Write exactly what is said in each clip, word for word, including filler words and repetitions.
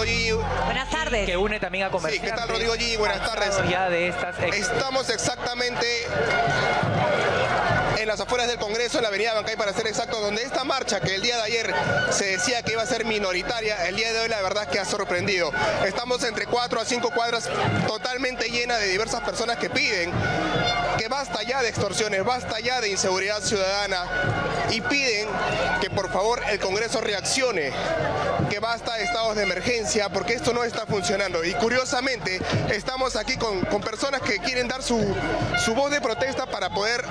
Rodrigo Gigi. Buenas tardes. Que une también a comerciantes. Sí, ¿qué tal, Rodrigo Gigi? Buenas tardes. Ya de estas ex... Estamos exactamente en las afueras del Congreso, en la avenida Bancay, para ser exactos, donde esta marcha, que el día de ayer se decía que iba a ser minoritaria, el día de hoy la verdad es que ha sorprendido. Estamos entre cuatro a cinco cuadras totalmente llenas de diversas personas que piden que basta ya de extorsiones, basta ya de inseguridad ciudadana, y piden que por favor el Congreso reaccione, que basta de estados de emergencia, porque esto no está funcionando. Y curiosamente estamos aquí con, con personas que quieren dar su, su voz de protesta para poder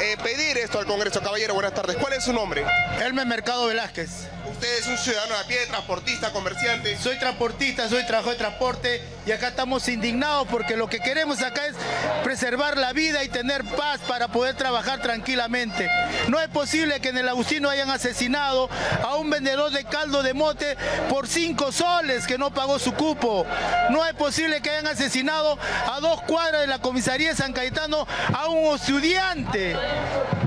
eh, pedir esto al Congreso. Caballero, buenas tardes. ¿Cuál es su nombre? Elmer Mercado Velázquez. Usted es un ciudadano a pie, transportista, comerciante. Soy transportista, soy trabajador de transporte, y acá estamos indignados porque lo que queremos acá es preservar la vida y tener paz para poder trabajar tranquilamente. No es posible que en el Agustino hayan asesinado a un vendedor de caldo de mote por cinco soles que no pagó su cupo. No es posible que hayan asesinado a dos cuadras de la comisaría de San Cayetano a un estudiante.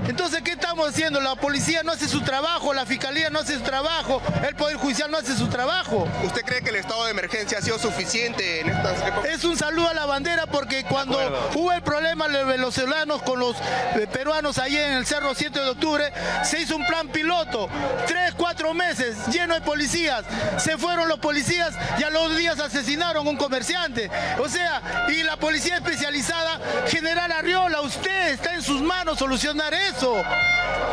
Entonces, ¿qué estamos haciendo? La policía no hace su trabajo, la fiscalía no hace su trabajo, el Poder Judicial no hace su trabajo. ¿Usted cree que el estado de emergencia ha sido suficiente en estas épocas? Es un saludo a la bandera, porque cuando hubo el problema de los venezolanos con los peruanos allí en el Cerro siete de octubre, se hizo un plan piloto, tres, cuatro meses, lleno de policías. Se fueron los policías y a los días asesinaron a un comerciante. O sea, y la policía especializada, general Arriola, usted está en sus manos solucionar eso.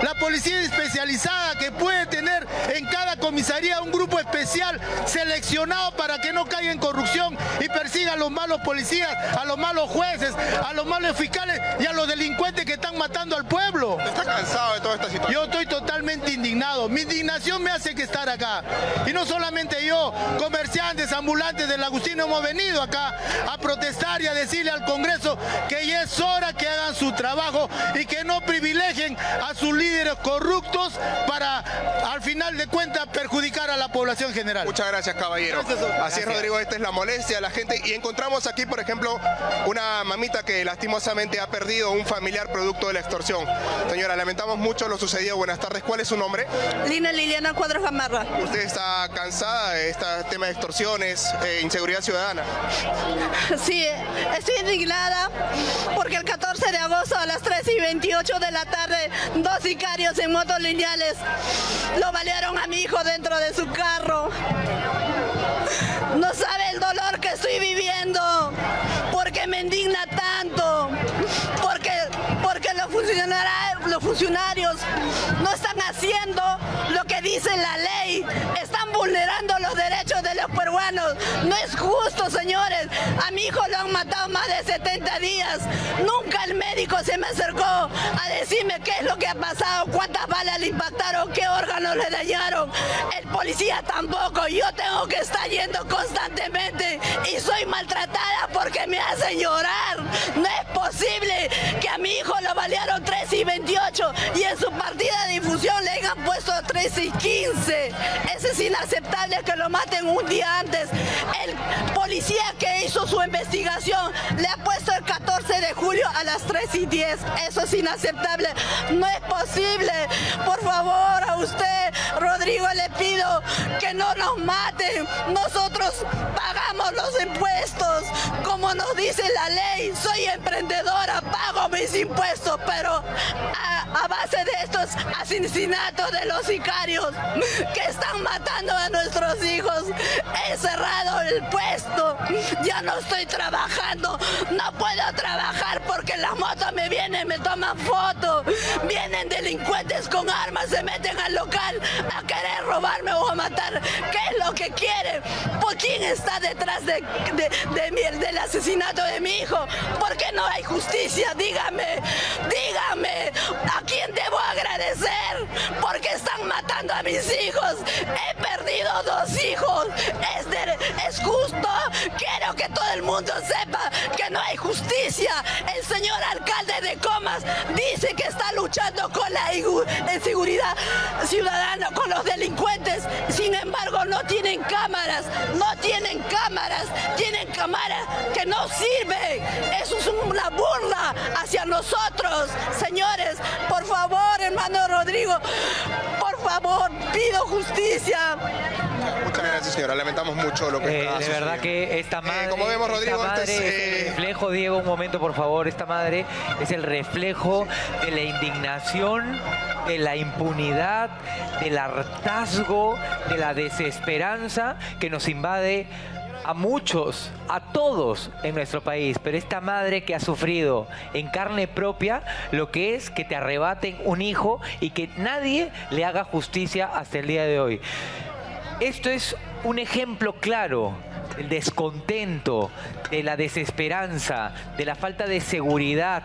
La policía especializada que puede tener en cada comisaría un grupo especial seleccionado para que no caiga en corrupción y persiga a los malos policías, a los malos jueces, a los malos fiscales y a los delincuentes que están matando al pueblo. ¿Está cansado de toda esta situación? Yo estoy totalmente indignado. Mi indignación me hace que estar acá. Y no solamente yo, comerciantes, ambulantes del Agustino hemos venido acá a protestar y a decirle al Congreso que ya es hora que hagan su trabajo y que no privilegien a sus líderes corruptos para, al final de cuentas, perjudicar a la población general. Muchas gracias, caballero. Gracias, Así es, Rodrigo, esta es la molestia de la gente. Y encontramos aquí, por ejemplo, una mamita que lastimosamente ha perdido un familiar producto de la extorsión. Señora, lamentamos mucho lo sucedido. Buenas tardes. ¿Cuál es su nombre? Lina Liliana Cuadros Jamarra. ¿Usted está cansada de este tema de extorsiones, eh, inseguridad ciudadana? Sí, estoy indignada porque el catorce de agosto a las tres y veintiocho de la tarde, dos sicarios en motos lineales lo balearon a mi hijo dentro de su carro. No sabe el dolor que estoy viviendo, porque me indigna tanto, porque, porque los, funcionarios, los funcionarios no están haciendo lo que dice la ley, están vulnerando los derechos de los peruanos. No es justo, señores. A mi hijo lo han matado más de setenta días. Nunca el médico se me acercó a decirme qué es lo que ha pasado, cuántas balas le impactaron, qué órganos le dañaron. El policía tampoco. Yo tengo que estar yendo constantemente y soy maltratada porque me hacen llorar. No es posible que a mi hijo lo balearon tres y veintiocho y en su partida de difusión le hayan puesto tres y quince. Eso es inaceptable, que lo maten un día antes. El policía que hizo su investigación le ha puesto el catorce de julio a las tres y diez. Eso es inaceptable. No es posible. Por favor, a usted, Rodrigo, le pido que no nos maten. Nosotros pagamos los impuestos, como nos dice la ley. Soy emprendedora, pago mis impuestos, pero a, a base de estos asesinatos de los sicarios que están matando a nuestros hijos, he cerrado el puesto. Ya no estoy trabajando, no puedo trabajar porque las motos me vienen, me toman fotos, vienen delincuentes con armas, se meten al local a querer robarme o a matar. ¿Qué es lo que quieren? ¿Por quién está detrás de, de, de mi, del asesinato de mi hijo? ¿Por qué no hay justicia? Dígame, dígame, ¿a quién debo agradecer? Porque están matando a mis hijos. He perdido dos hijos. Es, de, es justo. Quiero que todo el mundo sepa que no hay justicia. El señor alcalde de Comas dice que está luchando con la inseguridad ciudadana, con los delincuentes. Sin embargo, no tienen cámaras. No tienen cámaras. Tienen cámaras que no sirven. Eso es una burla hacia nosotros. Señores, por favor, hermano Rodrigo, por favor, pido justicia. Muchas gracias. señora. Lamentamos mucho lo que eh, está De sucediendo. Verdad que esta madre... Eh, como vemos, Rodrigo, esta madre antes, eh... es el reflejo, Diego, un momento, por favor. Esta madre es el reflejo sí. de la indignación, de la impunidad, del hartazgo, de la desesperanza que nos invade a muchos, a todos en nuestro país. Pero esta madre que ha sufrido en carne propia lo que es que te arrebaten un hijo y que nadie le haga justicia hasta el día de hoy. Esto es un ejemplo claro del descontento, de la desesperanza, de la falta de seguridad.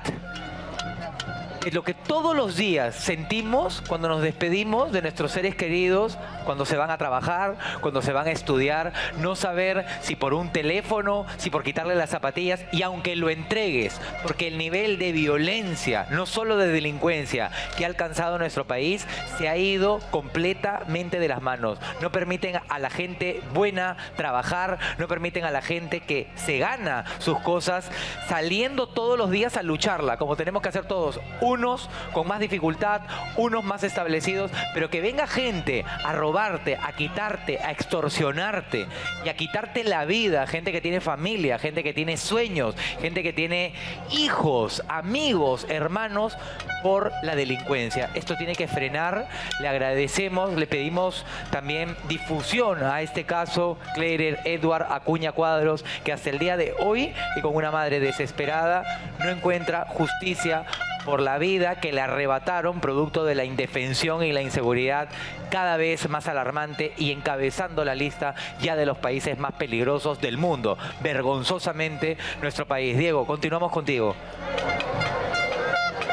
Es lo que todos los días sentimos cuando nos despedimos de nuestros seres queridos, cuando se van a trabajar, cuando se van a estudiar, no saber si por un teléfono, si por quitarle las zapatillas, y aunque lo entregues, porque el nivel de violencia, no solo de delincuencia, que ha alcanzado nuestro país, se ha ido completamente de las manos. No permiten a la gente buena trabajar, no permiten a la gente que se gana sus cosas, saliendo todos los días a lucharla, como tenemos que hacer todos. Unos con más dificultad, unos más establecidos, pero que venga gente a robarte, a quitarte, a extorsionarte y a quitarte la vida. Gente que tiene familia, gente que tiene sueños, gente que tiene hijos, amigos, hermanos, por la delincuencia. Esto tiene que frenar. Le agradecemos, le pedimos también difusión a este caso, Cleider Edward Acuña Cuadros, que hasta el día de hoy, y con una madre desesperada, no encuentra justicia por la vida que le arrebataron producto de la indefensión y la inseguridad cada vez más alarmante y encabezando la lista ya de los países más peligrosos del mundo. Vergonzosamente nuestro país. Diego, continuamos contigo.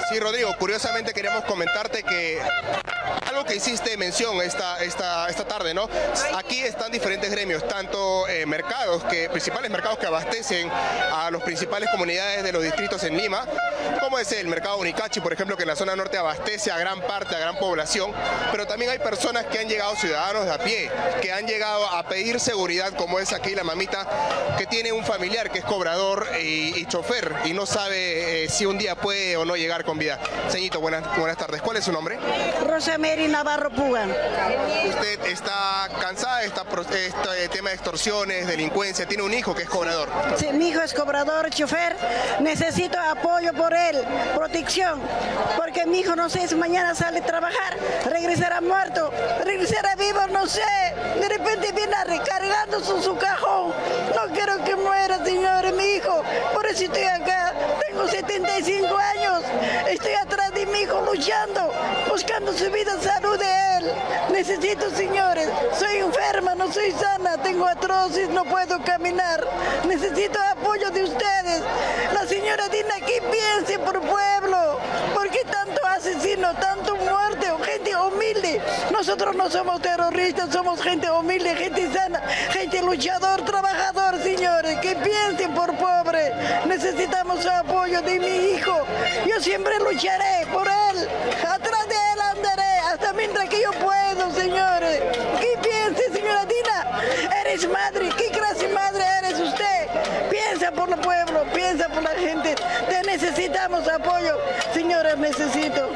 Sí, Rodrigo, curiosamente queríamos comentarte que algo que hiciste mención esta, esta, esta tarde, ¿no? Aquí están diferentes gremios, tanto eh, mercados, que, principales mercados que abastecen a las principales comunidades de los distritos en Lima, como es el mercado Unicachi, por ejemplo, que en la zona norte abastece a gran parte, a gran población, pero también hay personas que han llegado, ciudadanos de a pie, que han llegado a pedir seguridad, como es aquí la mamita, que tiene un familiar que es cobrador y, y chofer, y no sabe eh, si un día puede o no llegar con vida. Señito, buenas, buenas tardes. ¿Cuál es su nombre? Rosemar Mary Navarro Pugan. ¿Usted está cansada de este, este tema de extorsiones, delincuencia? Tiene un hijo que es cobrador. Sí, mi hijo es cobrador, chofer. Necesito apoyo por él, protección, porque mi hijo, no sé, si mañana sale a trabajar, regresará muerto, regresará vivo, no sé. De repente viene recargando su, su cajón. No quiero que muera, señores, mi hijo. Por eso estoy acá. Tengo setenta y cinco años. Estoy atrás de mi hijo luchando, buscando su vida, salud de él. Necesito, señores, soy enferma, no soy sana, tengo artrosis, no puedo caminar. Necesito apoyo de ustedes. La señora Dina, que piense por pueblo. ¿Por qué tanto asesino, tanto muerte, gente humilde? Nosotros no somos terroristas, somos gente humilde, gente sana, gente luchador, trabajador, señores. Que piensen por pobre. Necesitamos su apoyo de mi hijo. Yo siempre lucharé por él, atrás de él andaré, hasta mientras que yo puedo, señores. ¿Qué piensa, señora Dina? Eres madre, ¿qué clase madre eres usted? Piensa por el pueblo, piensa por la gente. Te necesitamos apoyo, señores, necesito.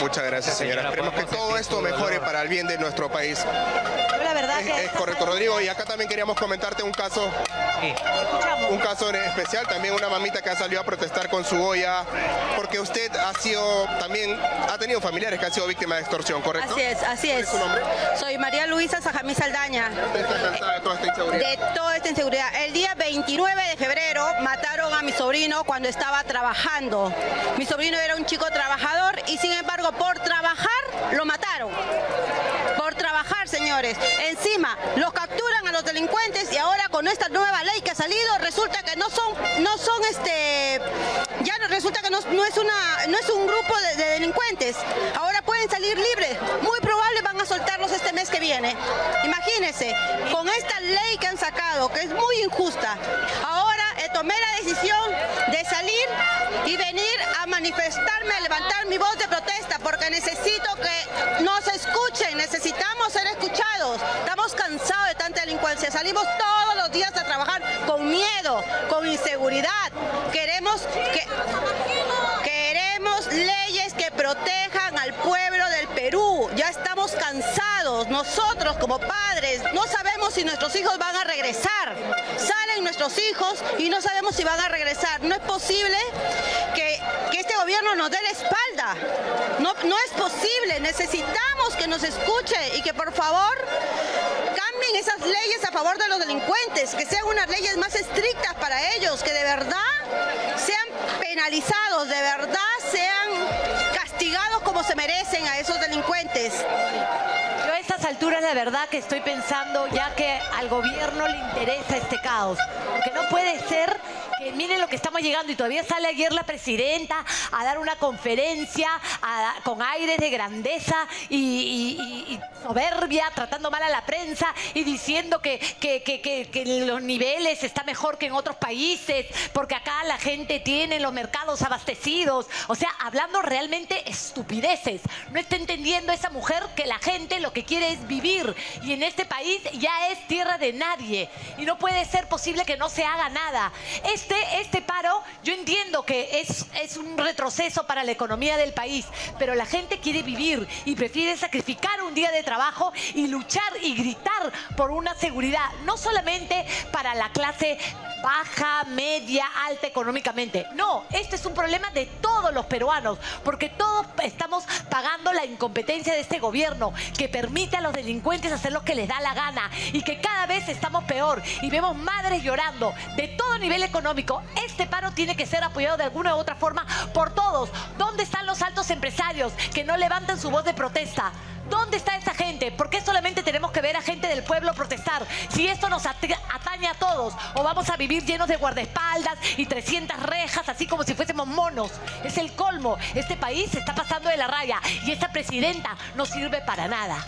Muchas gracias, señora. Esperemos que todo esto mejore para el bien de nuestro país. La verdad es, que es correcto, Rodrigo. Y acá también queríamos comentarte un caso, sí. un caso en especial. También una mamita que ha salido a protestar con su olla, porque usted ha sido también, ha tenido familiares que han sido víctimas de extorsión, ¿correcto? Así es, así es. ¿Cuál es su nombre? Soy María Luisa Sajami Saldaña. ¿Usted está cansada de toda esta inseguridad? De toda esta inseguridad. El día veintinueve de febrero mataron a mi sobrino cuando estaba trabajando. Mi sobrino era un chico trabajador y sin embargo por trabajar lo mataron. Por trabajar, señores. Encima, los capturan a los delincuentes y ahora con esta nueva ley que ha salido, resulta que no son, no son este, ya no, resulta que no, no es una, no es un grupo de, de delincuentes. Ahora pueden salir libres. Muy probable van a soltarlos este mes que viene. Imagínense, con esta ley que han sacado, que es muy injusta. Ahora eh, tomé la decisión de salir y venir a manifestarme, a levantar mi voz de protesta, porque necesito que nos escuchen, necesitamos ser escuchados. Estamos cansados de tanta delincuencia, salimos todos los días a trabajar con miedo, con inseguridad. Queremos que... queremos leyes que protejan al pueblo del Perú. Ya estamos cansados. Nosotros como padres no sabemos si nuestros hijos van a regresar. Salen nuestros hijos y no sabemos si van a regresar. No es posible que, que este gobierno nos dé la espalda. No, no es posible. Necesitamos que nos escuche y que por favor cambien esas leyes a favor de los delincuentes, que sean unas leyes más estrictas para ellos, que de verdad sean penalizados, de verdad sean castigados como se merecen a esos delincuentes. Yo a estas alturas la verdad que estoy pensando ya que al gobierno le interesa este caos, porque no puede ser que miren lo que estamos llegando y todavía sale ayer la presidenta a dar una conferencia a, con aires de grandeza y, y, y soberbia, tratando mal a la prensa y diciendo que, que, que, que, que los niveles está mejor que en otros países porque acá la gente tiene los mercados abastecidos. O sea, hablando realmente estupideces. No está entendiendo esa mujer que la gente lo que quiere es vivir y en este país ya es tierra de nadie y no puede ser posible que no se haga nada. Es Este, este paro, yo entiendo que es, es un retroceso para la economía del país, pero la gente quiere vivir y prefiere sacrificar un día de trabajo y luchar y gritar por una seguridad, no solamente para la clase baja, media, alta económicamente. No, este es un problema de todos los peruanos, porque todos estamos pagando la incompetencia de este gobierno, que permite a los delincuentes hacer lo que les da la gana, y que cada vez estamos peor, y vemos madres llorando de todo nivel económico. Este paro tiene que ser apoyado de alguna u otra forma por todos. ¿Dónde están los altos empresarios que no levantan su voz de protesta? ¿Dónde está esa gente? ¿Por qué solamente tenemos que ver a gente del pueblo protestar? Si esto nos atañe a todos, o vamos a vivir llenos de guardaespaldas y trescientas rejas, así como si fuésemos monos. Es el colmo. Este país se está pasando de la raya y esta presidenta no sirve para nada.